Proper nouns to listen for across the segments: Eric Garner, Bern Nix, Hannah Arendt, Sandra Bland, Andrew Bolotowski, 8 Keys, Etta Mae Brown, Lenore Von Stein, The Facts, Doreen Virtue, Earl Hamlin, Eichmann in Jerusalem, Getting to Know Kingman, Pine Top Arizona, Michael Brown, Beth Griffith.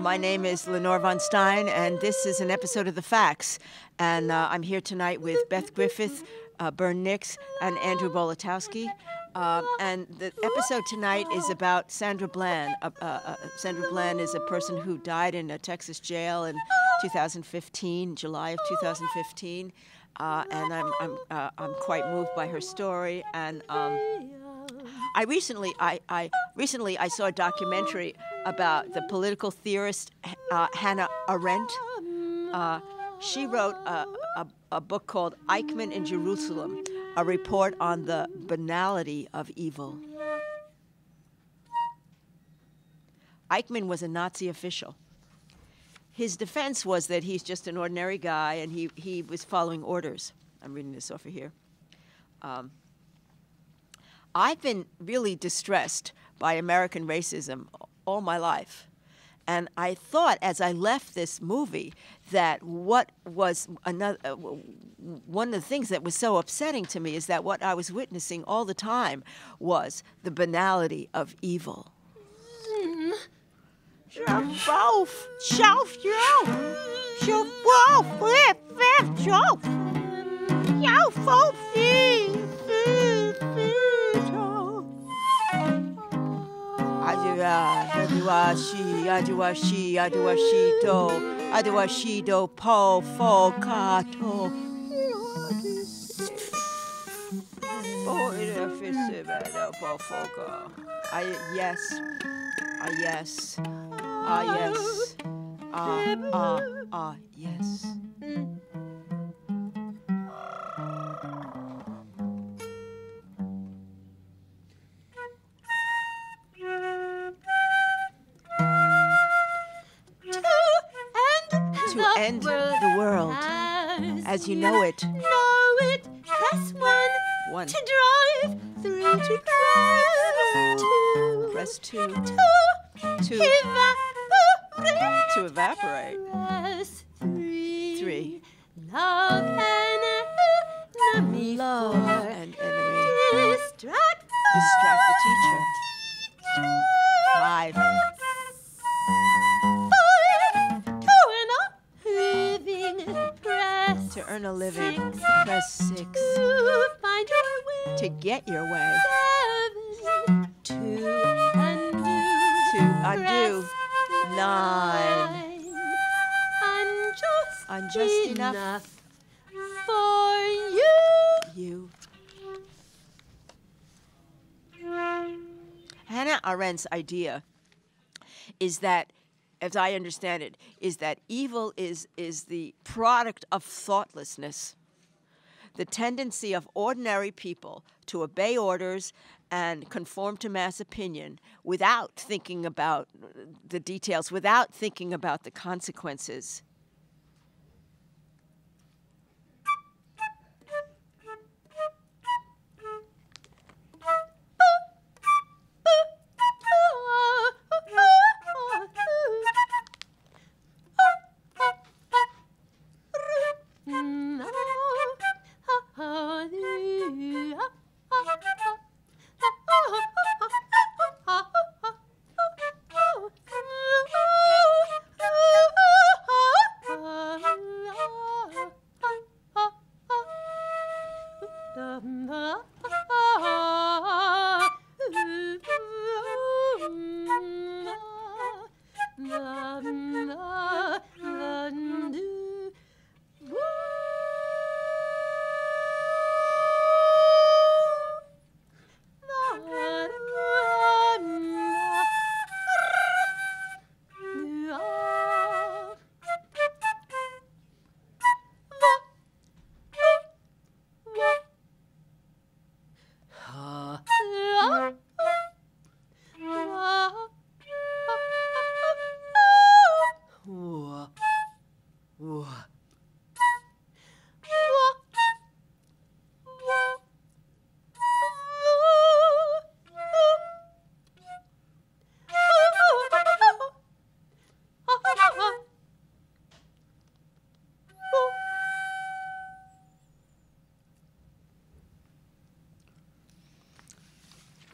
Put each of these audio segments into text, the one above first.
My name is Lenore Von Stein, and this is an episode of The Facts. And I'm here tonight with Beth Griffith, Bern Nix, and Andrew Bolotowski. And the episode tonight is about Sandra Bland. Sandra Bland is a person who died in a Texas jail in 2015, July of 2015. And I'm quite moved by her story. And I recently saw a documentary about the political theorist Hannah Arendt. She wrote a book called Eichmann in Jerusalem, a report on the banality of evil. Eichmann was a Nazi official. His defense was that he's just an ordinary guy and he was following orders. I'm reading this over here. I've been really distressed by American racism all my life. And I thought as I left this movie that what was one of the things that was so upsetting to me is that what I was witnessing all the time was the banality of evil. I do a she do po fo kato. Yes. End the world as you know it. Press one to drive, three to travel, press two to evaporate, press three love and enemy, distract the teacher, five. To earn a living, press six. To find your way, to get your way. Seven, to undo. Nine. Unjust enough for you. Hannah Arendt's idea is that, as I understand it, is that evil is the product of thoughtlessness, the tendency of ordinary people to obey orders and conform to mass opinion without thinking about the details, without thinking about the consequences.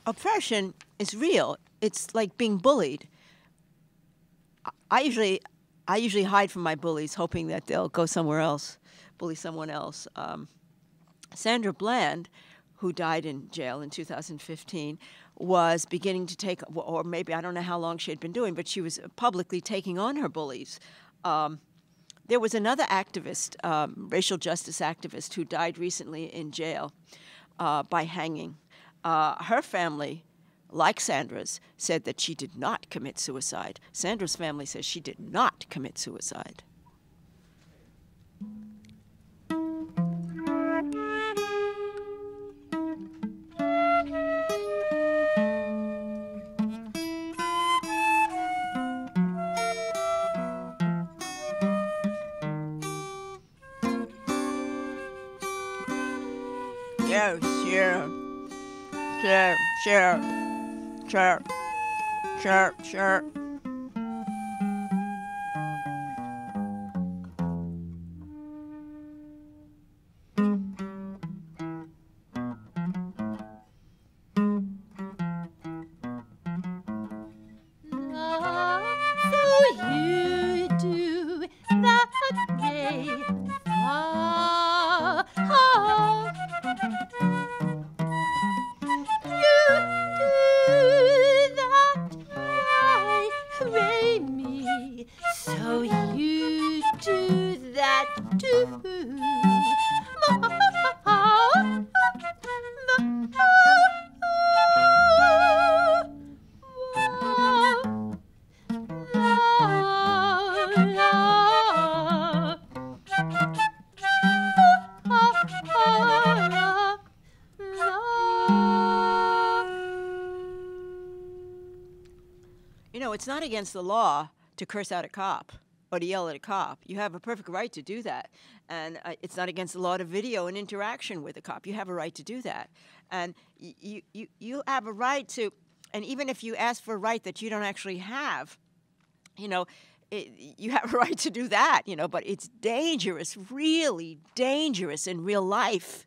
oppression is real. It's like being bullied. I usually hide from my bullies, hoping that they'll go somewhere else, bully someone else. Sandra Bland, who died in jail in 2015, was beginning to take, or maybe, I don't know how long she had been doing, but she was publicly taking on her bullies. There was another activist, racial justice activist, who died recently in jail by hanging. Her family, like Sandra's, said that she did not commit suicide. Sandra's family says she did not commit suicide. Sure. It's not against the law to curse out a cop or to yell at a cop. You have a perfect right to do that. And it's not against the law to video an interaction with a cop. You have a right to do that. And you have a right to, and even if you ask for a right that you don't actually have, you know, you have a right to do that, you know, but it's dangerous, really dangerous in real life.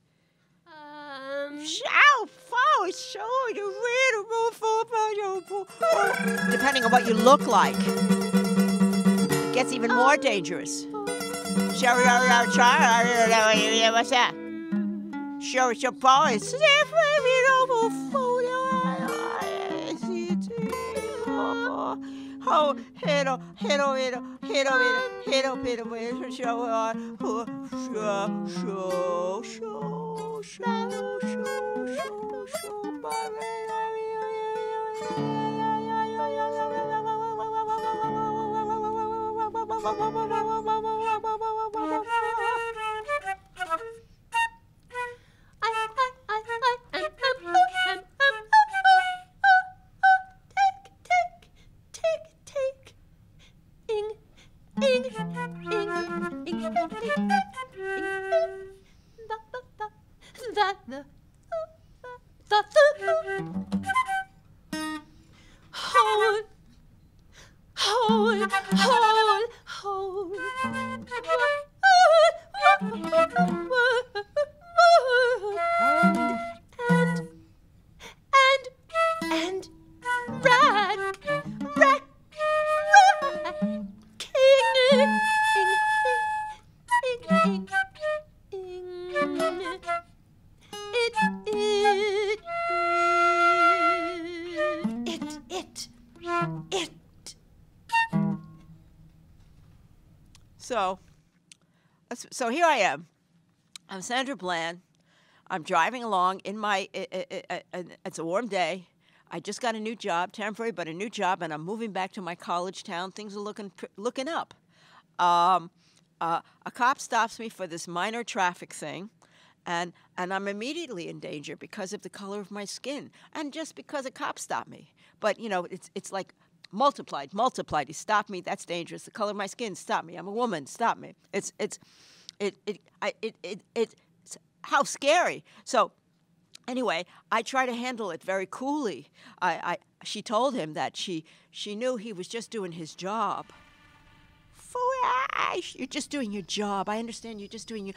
Depending on what you look like, it gets even more dangerous. So here I am. I'm Sandra Bland. I'm driving along in my, it's a warm day. I just got a new job, temporary, but a new job, and I'm moving back to my college town. Things are looking up. A cop stops me for this minor traffic thing, and I'm immediately in danger because of the color of my skin, and just because a cop stopped me. But, you know, it's like, multiplied. He stopped me. That's dangerous. The color of my skin. Stop me. I'm a woman. Stop me. It's how scary. So anyway, I try to handle it very coolly. She told him that she knew he was just doing his job. You're just doing your job. I understand. You're just doing your.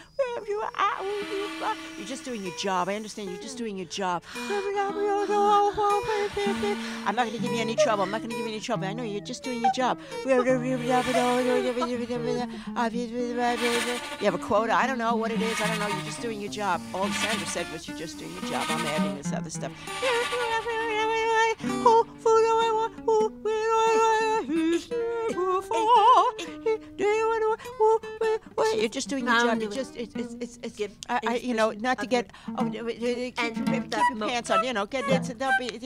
blah. You're just doing your job. I understand you're just doing your job. I'm not going to give you any trouble. I'm not going to give you any trouble. I know you're just doing your job. You have a quota. I don't know what it is. I don't know. You're just doing your job. All Sandra said was you're just doing your job. I'm adding this other stuff. You're just doing your job. Keep your pants on. You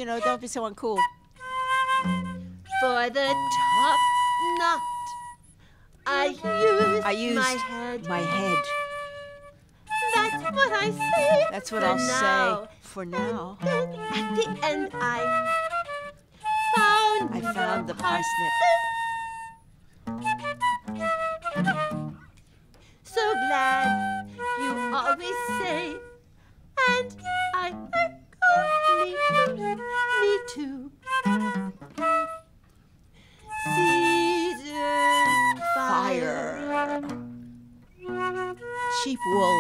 know, don't be so uncool. For the top knot, I used my head. That's what I say. That's what I'll say for now. And then at the end, I found the parsnip. So glad you always say, and me too. Cedar fire. Sheep wool.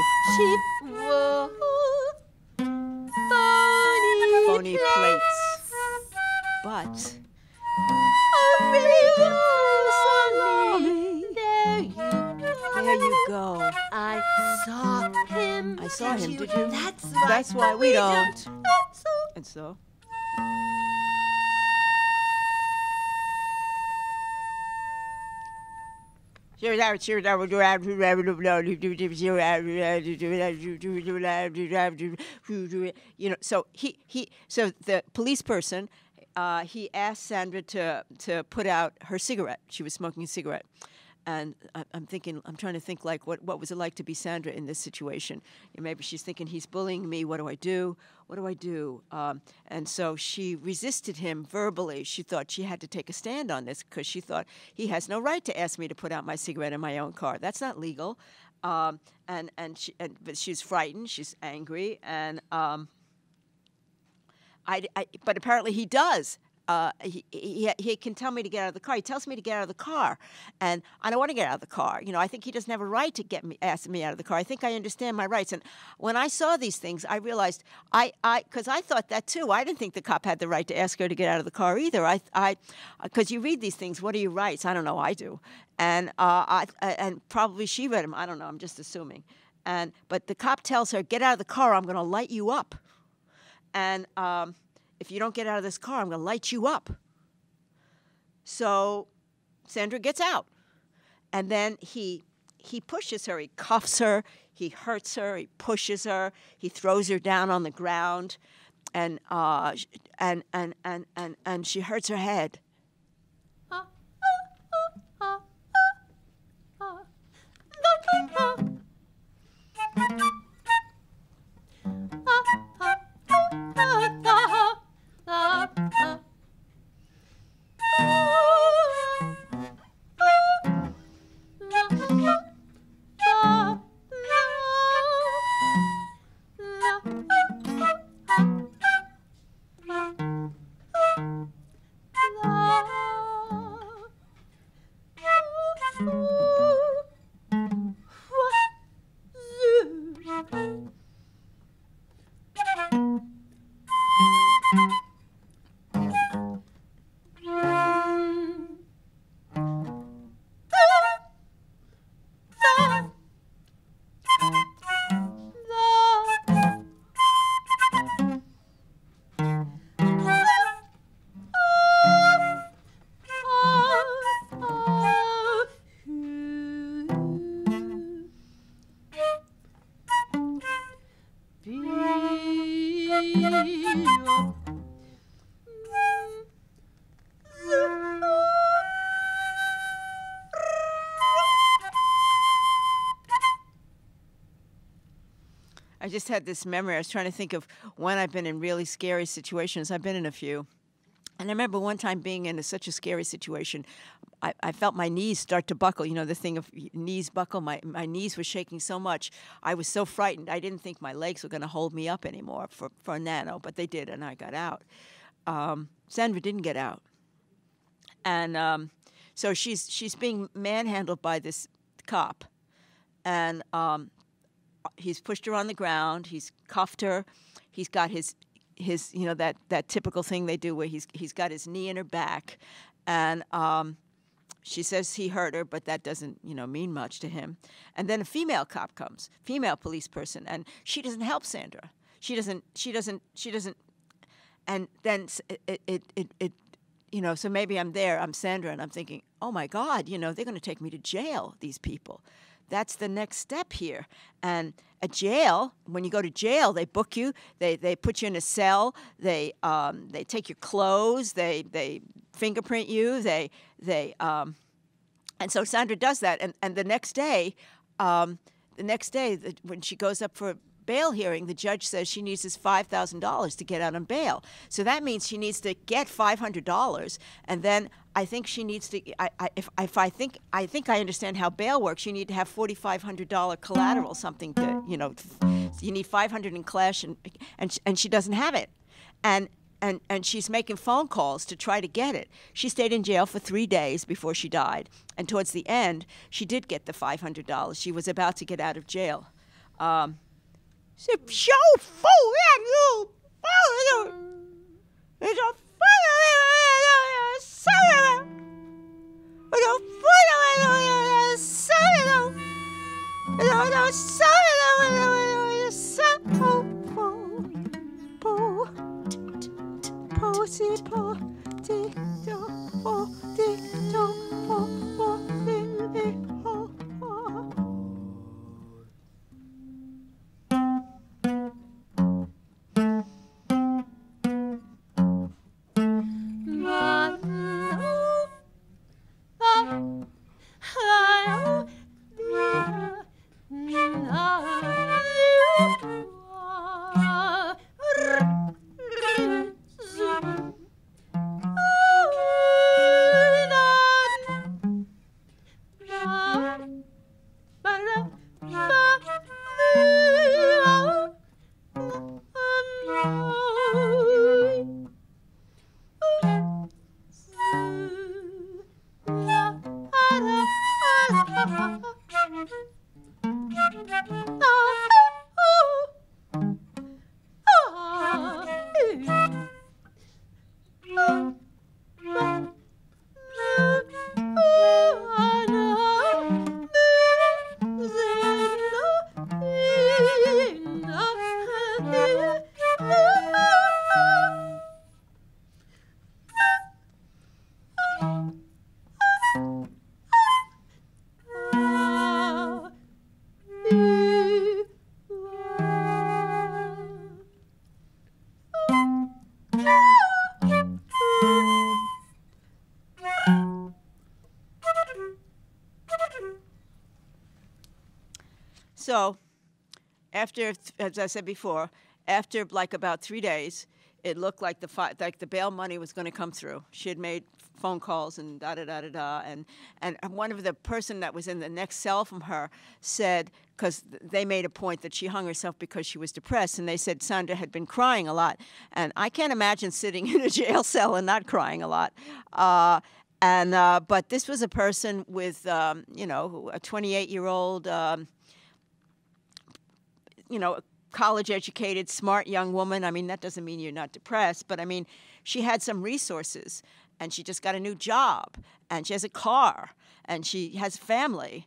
Phony plates. But a real salami. There you go. I saw him. Did you? That's why we don't. And so. You know. So he. So the police person, he asked Sandra to put out her cigarette. She was smoking a cigarette. And I'm trying to think, like, what was it like to be Sandra in this situation? And maybe she's thinking, he's bullying me. What do I do? What do I do? And so she resisted him verbally. She thought she had to take a stand on this because she thought he has no right to ask me to put out my cigarette in my own car. That's not legal. But she's frightened. She's angry. And but apparently he does. He can tell me to get out of the car. He tells me to get out of the car, and I don't want to get out of the car. You know, I think he doesn't have a right to ask me out of the car. I think I understand my rights. And when I saw these things, I realized because I thought that too. I didn't think the cop had the right to ask her to get out of the car either. Because you read these things. What are your rights? I don't know. I do, and probably she read them. I don't know. I'm just assuming. But the cop tells her, get out of the car. I'm going to light you up, and. If you don't get out of this car, I'm going to light you up. So Sandra gets out. And then he pushes her. He cuffs her. He hurts her. He pushes her. He throws her down on the ground. And she hurts her head. I just had this memory. I was trying to think of when I've been in really scary situations. I've been in a few. And I remember one time being in such a scary situation. I felt my knees start to buckle. You know, the thing of knees buckle. My knees were shaking so much. I was so frightened. I didn't think my legs were going to hold me up anymore for a nano. But they did, and I got out. Sandra didn't get out. And so she's being manhandled by this cop. And he's pushed her on the ground, he's cuffed her, he's got his you know, that typical thing they do where he's got his knee in her back, and she says he hurt her, but that doesn't, you know, mean much to him. And then a female cop comes, female police person, and she doesn't help Sandra. She doesn't and then it you know, so maybe I'm there, I'm Sandra, and I'm thinking, oh my God, you know, they're going to take me to jail, these people. That's the next step here. And a jail, when you go to jail, they book you, they put you in a cell, they take your clothes, they fingerprint you, and so Sandra does that. And the next day when she goes up for a bail hearing, the judge says she needs this $5,000 to get out on bail. So that means she needs to get $500, and then I think she needs to. I think I understand how bail works. You need to have $4,500 collateral, something to, you know, you need $500 in cash, and she doesn't have it, and she's making phone calls to try to get it. She stayed in jail for 3 days before she died, and towards the end, she did get the $500. She was about to get out of jail. So, after, as I said before, after like about 3 days, it looked like the bail money was going to come through. She had made phone calls and da da da da da, and one of the person that was in the next cell from her said, because they made a point that she hung herself because she was depressed, and they said Sandra had been crying a lot, and I can't imagine sitting in a jail cell and not crying a lot. But this was a person with you know, a 28-year-old. You know, college-educated, smart young woman. I mean, that doesn't mean you're not depressed, but I mean, she had some resources, and she just got a new job, and she has a car, and she has family.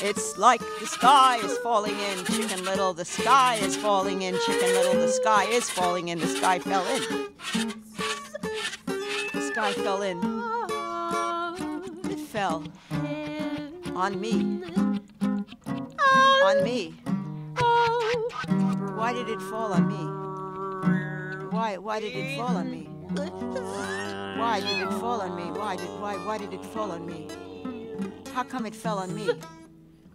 It's like the sky is falling in, Chicken Little. The sky is falling in, Chicken Little. The sky is falling in. The sky fell in. The sky fell in. It fell on me. On me. Why did it fall on me? Why did it fall on me? Why did it fall on me? Why did it fall on me? How come it fell on me?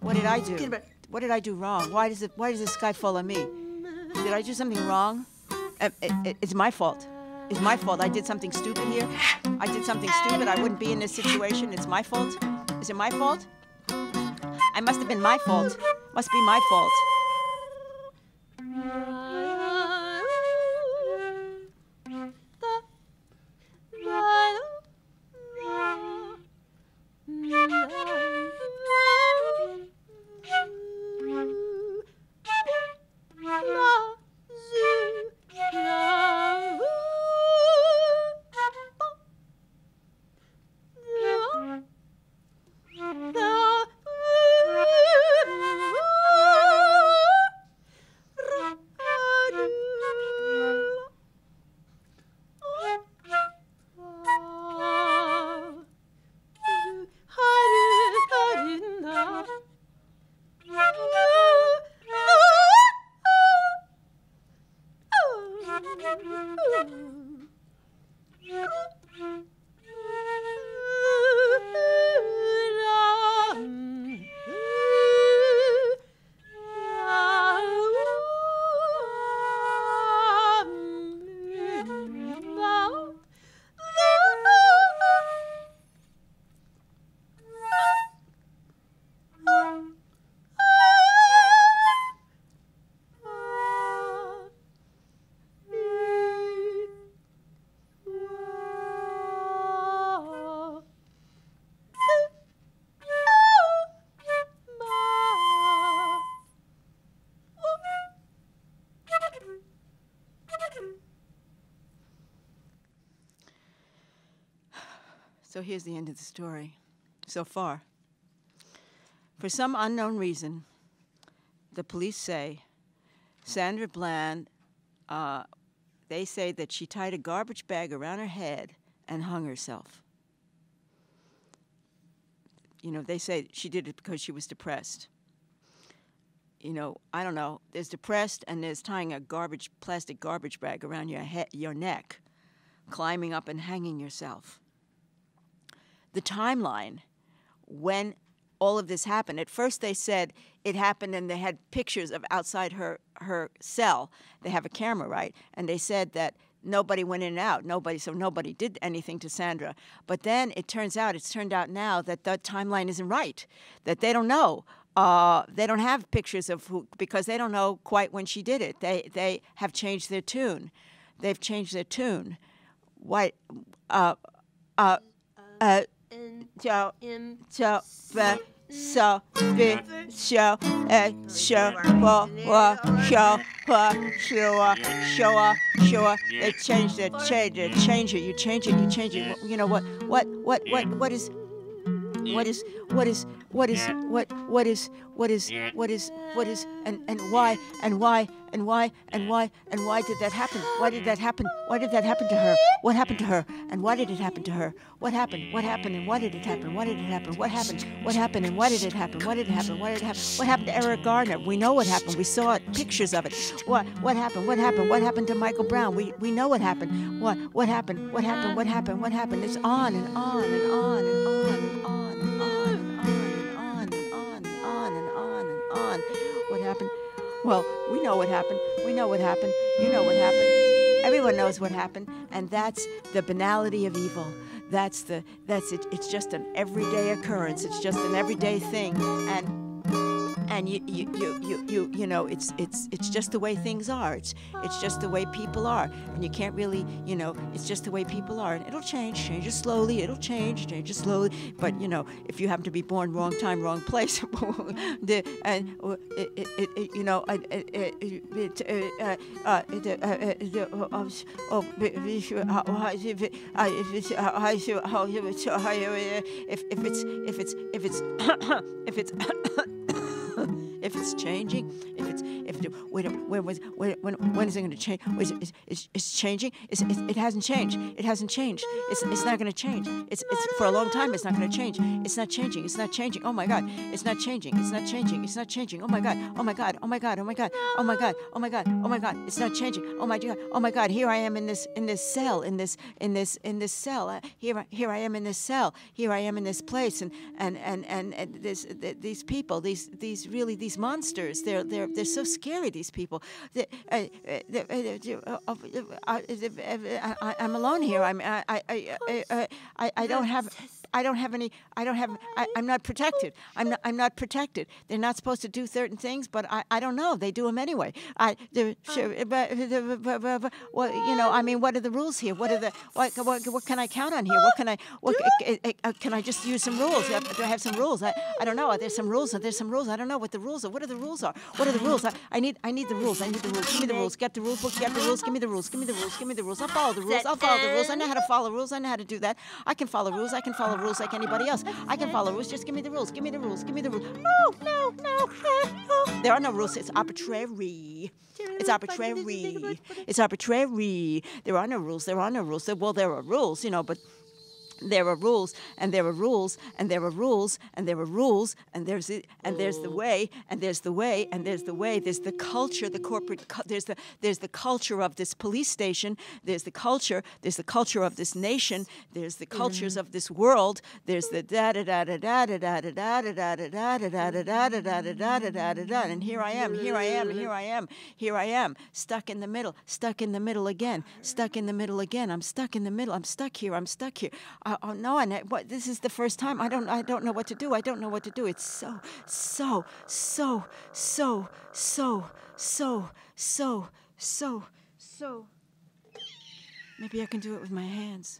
What did I do? What did I do wrong? Why does the sky fall on me? Did I do something wrong? It's my fault. It's my fault. I did something stupid here. I did something stupid. I wouldn't be in this situation. It's my fault. Is it my fault? It must have been my fault. Must be my fault. So here's the end of the story, so far. For some unknown reason, the police say Sandra Bland, they say that she tied a garbage bag around her head and hung herself. You know, they say she did it because she was depressed. You know, I don't know, there's depressed and there's tying a plastic garbage bag around your neck, climbing up and hanging yourself. The timeline when all of this happened. At first they said it happened and they had pictures of outside her cell. They have a camera, right? And they said that nobody went in and out, so nobody did anything to Sandra. But then it's turned out now that the timeline isn't right, that they don't know. They don't have pictures of who, because they don't know quite when she did it. They have changed their tune. They've changed their tune. Why, they change it, you know, what is and why did that happen? Why did that happen? Why did that happen to her? What happened to her? And why did it happen to her? What happened? What happened? And why did it happen? Why did it happen? What happened? What happened? And why did it happen? Why did it happen? Why did it happen? What happened to Eric Garner? We know what happened. We saw it, pictures of it. What happened? What happened? What happened to Michael Brown? We know what happened. What happened? What happened? What happened? What happened? It's on and on and on and on and on. What happened? Well, we know what happened. We know what happened. You know what happened. Everyone knows what happened, and that's the banality of evil. That's it. It's just an everyday occurrence. It's just an everyday thing, and you know it's just the way things are. It's just the way people are, and you can't really, you know, it's just the way people are. And it'll changes slowly. It'll changes slowly. But you know, if you happen to be born wrong time, wrong place, if it's changing, when is it going to change? It's changing. It hasn't changed. It hasn't changed. It's not going to change. It's for a long time. It's not going to change. It's not changing. It's not changing. Oh my God! It's not changing. It's not changing. It's not changing. Oh my God! Oh my God! Oh my God! Oh my God! Oh my God! Oh my God! Oh my God! It's not changing. Oh my God! Oh my God! Here I am in this cell. Here I am in this cell. Here I am in this place. And these people. These monsters. They're so scary, these people. I'm alone here. I'm not protected. I'm not protected. They're not supposed to do certain things, but I don't know. They do them anyway. I mean, what are the rules here? What can I count on here? Can I just use some rules? Do I have some rules? I don't know. Are there some rules? Are there some rules? I don't know what the rules are. What are the rules are? What are the rules? I need the rules. I need the rules. Give me the rules. Get the rule book. Get the rules. Give me the rules. Give me the rules. Give me the rules. I'll follow the rules. I'll follow the rules. I know how to follow rules. I know how to do that. I can follow rules. I can follow rules like anybody else. I can follow rules. Just give me the rules. Give me the rules. Give me the rules. Oh, no. There are no rules. It's arbitrary. It's arbitrary. It's arbitrary. There are no rules. There are no rules. Well, there are rules, you know, but there are rules, and there are rules, and there are rules, and there are rules, and there's it, and there's the way, and there's the way, and there's the way. There's the culture, the corporate, there's the culture of this police station. There's the culture of this nation. There's the cultures of this world. There's the da da da da da da da da da da da da da da da da da da da da. And here I am, here I am, here I am, here I am, stuck in the middle again, stuck in the middle again. I'm stuck in the middle. I'm stuck here. I'm stuck here. Oh no! And this is the first time. I don't know what to do. I don't know what to do. It's so. Maybe I can do it with my hands.